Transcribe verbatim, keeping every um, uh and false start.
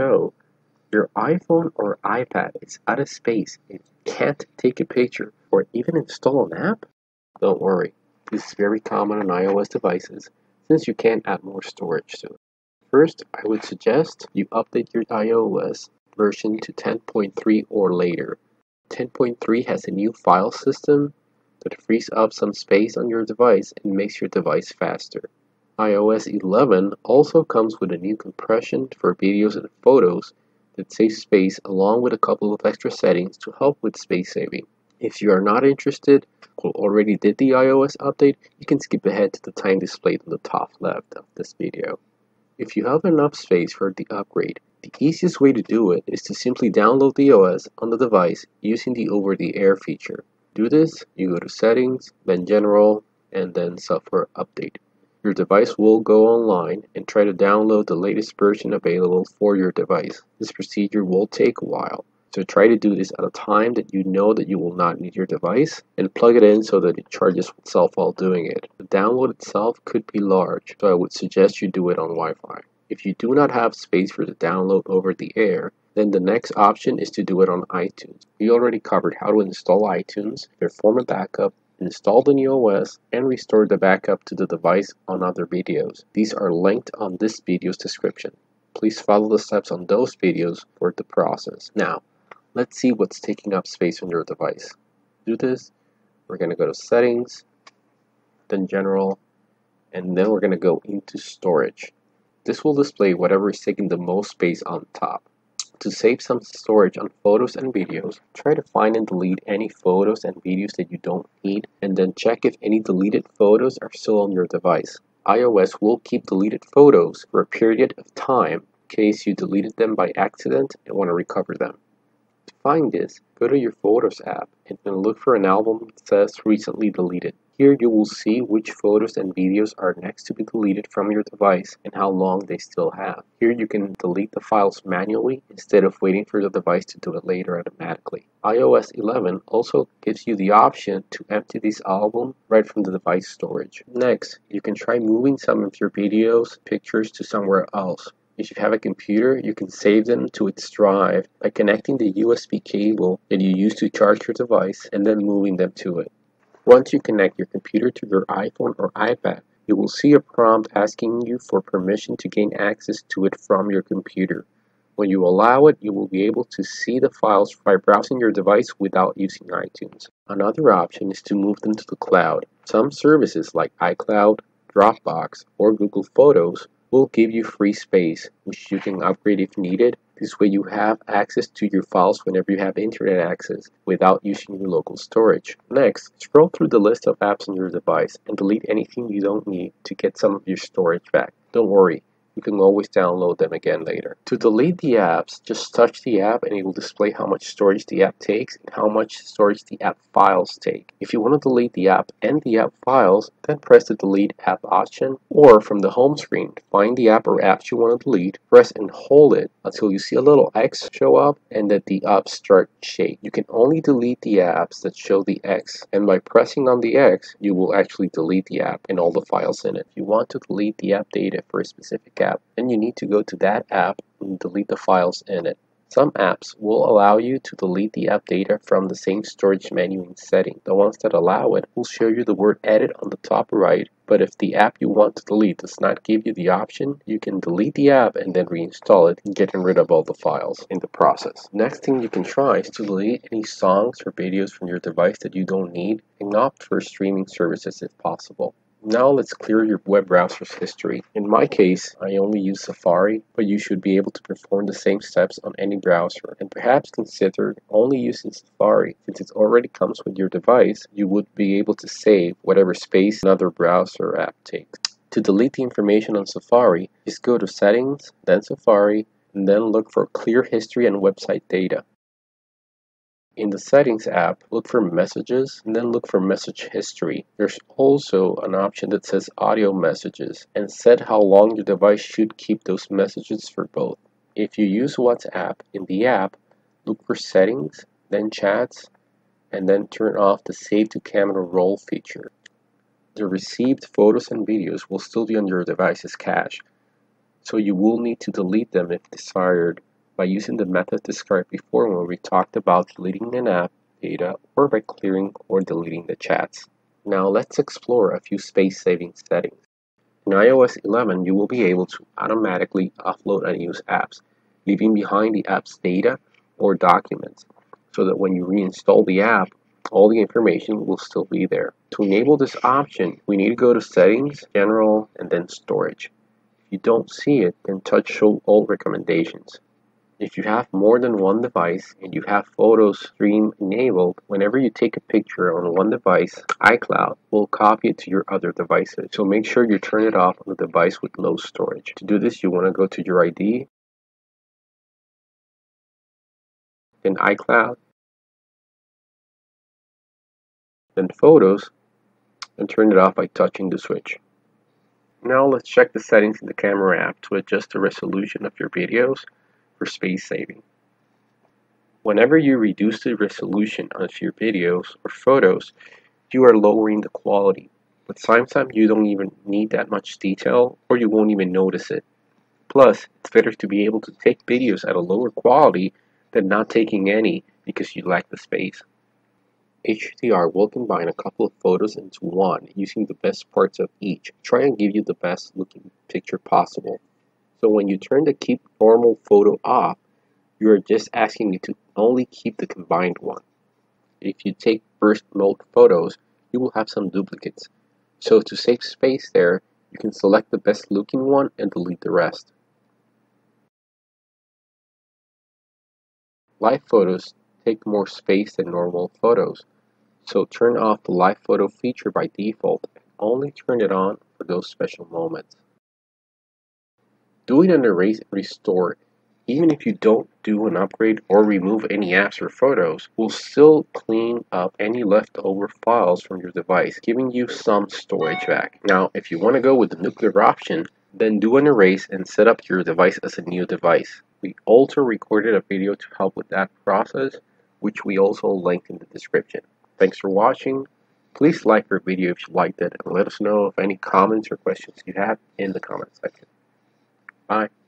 So your iPhone or iPad is out of space and can't take a picture or even install an app? Don't worry, this is very common on iOS devices since you can add more storage to it. First, I would suggest you update your iOS version to ten point three or later. ten point three has a new file system that frees up some space on your device and makes your device faster. iOS eleven also comes with a new compression for videos and photos that saves space along with a couple of extra settings to help with space saving. If you are not interested or already did the iOS update, you can skip ahead to the time displayed on the top left of this video. If you have enough space for the upgrade, the easiest way to do it is to simply download the O S on the device using the over-the-air feature. Do this, you go to Settings, then General, and then Software Update. Your device will go online and try to download the latest version available for your device. This procedure will take a while, so try to do this at a time that you know that you will not need your device, and plug it in so that it charges itself while doing it. The download itself could be large, so I would suggest you do it on Wi-Fi. If you do not have space for the download over the air, then the next option is to do it on iTunes. We already covered how to install iTunes, perform a backup, install the new O S, and restore the backup to the device on other videos. These are linked on this video's description. Please follow the steps on those videos for the process. Now, let's see what's taking up space on your device. To do this, we're going to go to Settings, then General, and then we're going to go into Storage. This will display whatever is taking the most space on top. To save some storage on photos and videos, try to find and delete any photos and videos that you don't need, and then check if any deleted photos are still on your device. iOS will keep deleted photos for a period of time in case you deleted them by accident and want to recover them. To find this, go to your Photos app and then look for an album that says Recently Deleted. Here you will see which photos and videos are next to be deleted from your device and how long they still have. Here you can delete the files manually instead of waiting for the device to do it later automatically. iOS eleven also gives you the option to empty this album right from the device storage. Next, you can try moving some of your videos, pictures to somewhere else. If you have a computer, you can save them to its drive by connecting the U S B cable that you use to charge your device and then moving them to it. Once you connect your computer to your iPhone or iPad, you will see a prompt asking you for permission to gain access to it from your computer. When you allow it, you will be able to see the files by browsing your device without using iTunes. Another option is to move them to the cloud. Some services like iCloud, Dropbox, or Google Photos will give you free space, which you can upgrade if needed. This way you have access to your files whenever you have internet access without using your local storage. Next, scroll through the list of apps on your device and delete anything you don't need to get some of your storage back. Don't worry, you can always download them again later. To delete the apps, just touch the app and it will display how much storage the app takes and how much storage the app files take. If you want to delete the app and the app files, then press the delete app option, or from the home screen, find the app or apps you want to delete, press and hold it until you see a little X show up and that the apps start to shake. You can only delete the apps that show the X, and by pressing on the X, you will actually delete the app and all the files in it. If you want to delete the app data for a specific app, then you need to go to that app and delete the files in it. Some apps will allow you to delete the app data from the same storage menu in Settings. The ones that allow it will show you the word Edit on the top right, but if the app you want to delete does not give you the option, you can delete the app and then reinstall it, getting rid of all the files in the process. Next thing you can try is to delete any songs or videos from your device that you don't need, and opt for streaming services if possible. Now let's clear your web browser's history. In my case, I only use Safari, but you should be able to perform the same steps on any browser, and perhaps consider only using Safari. Since it already comes with your device, you would be able to save whatever space another browser app takes. To delete the information on Safari, just go to Settings, then Safari, and then look for Clear History and Website Data. In the Settings app, look for Messages and then look for Message History. There's also an option that says Audio Messages, and set how long your device should keep those messages for both. If you use WhatsApp, in the app, look for Settings, then Chats, and then turn off the Save to Camera Roll feature. The received photos and videos will still be on your device's cache, so you will need to delete them if desired by using the method described before when we talked about deleting an app, data, or by clearing or deleting the chats. Now let's explore a few space-saving settings. In i O S eleven, you will be able to automatically offload unused apps, leaving behind the app's data or documents, so that when you reinstall the app, all the information will still be there. To enable this option, we need to go to Settings, General, and then Storage. If you don't see it, then touch Show All Recommendations. If you have more than one device and you have Photo Stream enabled, whenever you take a picture on one device, iCloud will copy it to your other devices. So make sure you turn it off on the device with low storage. To do this, you want to go to your I D, then iCloud, then Photos, and turn it off by touching the switch. Now let's check the settings in the camera app to adjust the resolution of your videos for space saving. Whenever you reduce the resolution of your videos or photos, you are lowering the quality, but sometimes you don't even need that much detail or you won't even notice it. Plus, it's better to be able to take videos at a lower quality than not taking any because you lack the space. H D R will combine a couple of photos into one using the best parts of each, try and give you the best looking picture possible. So when you turn the keep normal photo off, you are just asking it to only keep the combined one. If you take burst mode photos, you will have some duplicates. So to save space there, you can select the best looking one and delete the rest. Live photos take more space than normal photos, so turn off the live photo feature by default and only turn it on for those special moments. Doing an erase and restore, even if you don't do an upgrade or remove any apps or photos, will still clean up any leftover files from your device, giving you some storage back. Now, if you want to go with the nuclear option, then do an erase and set up your device as a new device. We also recorded a video to help with that process, which we also linked in the description. Thanks for watching. Please like our video if you liked it, and let us know if any comments or questions you have in the comment section. Bye.